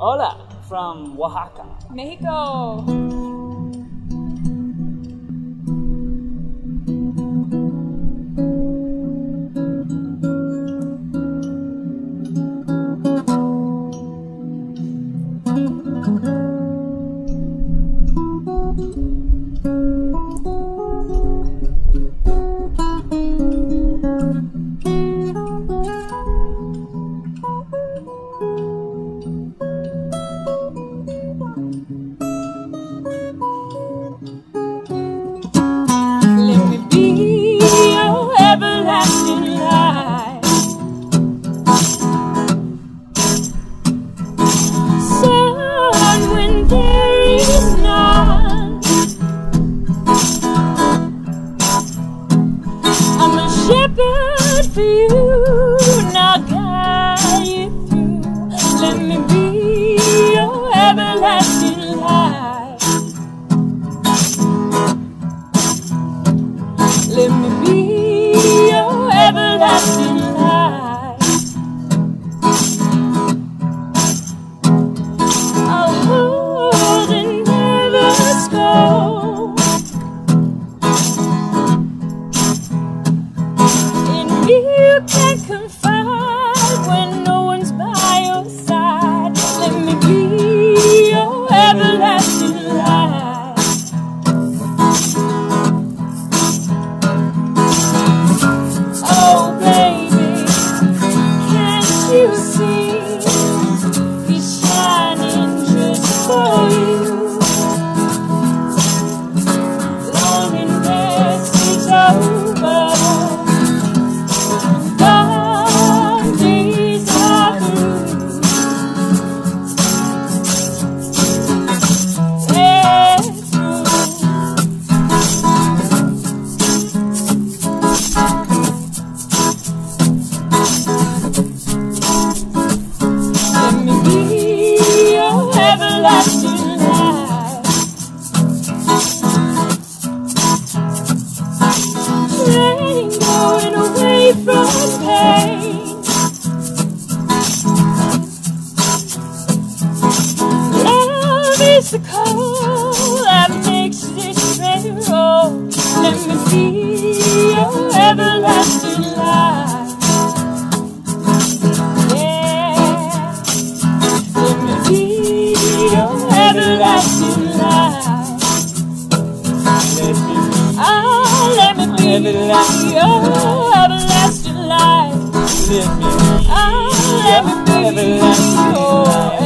Hola from Oaxaca, Mexico. Shepherd for you, and I'll guide you through. Let me be your everlasting light. Let me be your everlasting light. I'll hold and never scold. You can confide when no one's by your side. Let me be your everlasting light. Oh baby, can't you see? He's shining just for you. Long and best is over. From pain, love is the coal that makes this train roll. Let me be your everlasting light. Yeah, let me be your everlasting light. Let me, oh, let me be your everlasting light. Let me, oh, let me be your everlasting light.